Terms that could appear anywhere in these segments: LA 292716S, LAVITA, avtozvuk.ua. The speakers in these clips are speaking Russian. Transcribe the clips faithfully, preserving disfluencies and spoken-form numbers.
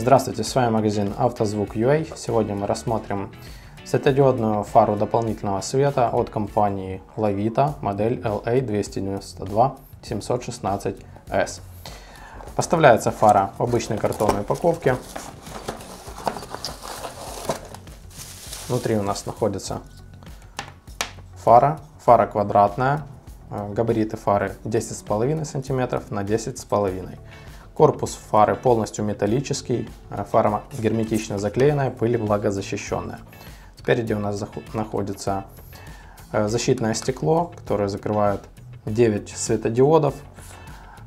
Здравствуйте, с вами магазин автозвук точка ю а. Сегодня мы рассмотрим светодиодную фару дополнительного света от компании LAVITA, модель эл эй два девять два семь один шесть эс. Поставляется фара в обычной картонной упаковке. Внутри у нас находится фара, фара квадратная, габариты фары десять с половиной сантиметров на десять с половиной. Корпус фары полностью металлический, фара герметично заклеенная, пыль влагозащищенная. Спереди у нас находится защитное стекло, которое закрывает девять светодиодов.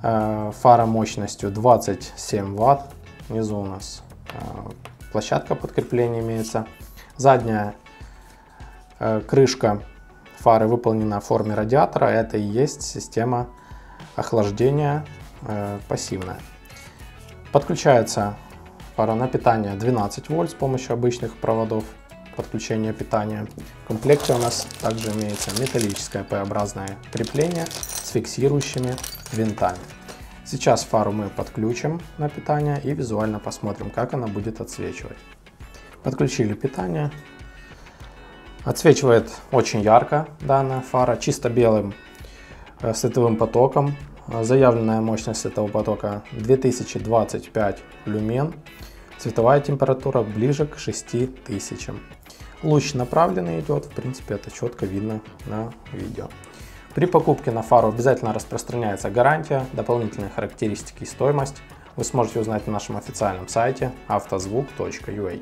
Фара мощностью двадцать семь ватт. Внизу у нас площадка подкрепления имеется. Задняя крышка фары выполнена в форме радиатора. Это и есть система охлаждения пассивная. Подключается фара на питание двенадцать вольт с помощью обычных проводов подключения питания. В комплекте у нас также имеется металлическое П-образное крепление с фиксирующими винтами. Сейчас фару мы подключим на питание и визуально посмотрим, как она будет отсвечивать. Подключили питание. Отсвечивает очень ярко данная фара, чисто белым световым потоком. Заявленная мощность этого потока две тысячи двадцать пять люмен, цветовая температура ближе к шести тысячам. Луч направленный идет, в принципе это четко видно на видео. При покупке на фару обязательно распространяется гарантия, дополнительные характеристики и стоимость вы сможете узнать на нашем официальном сайте автозвук точка ю а.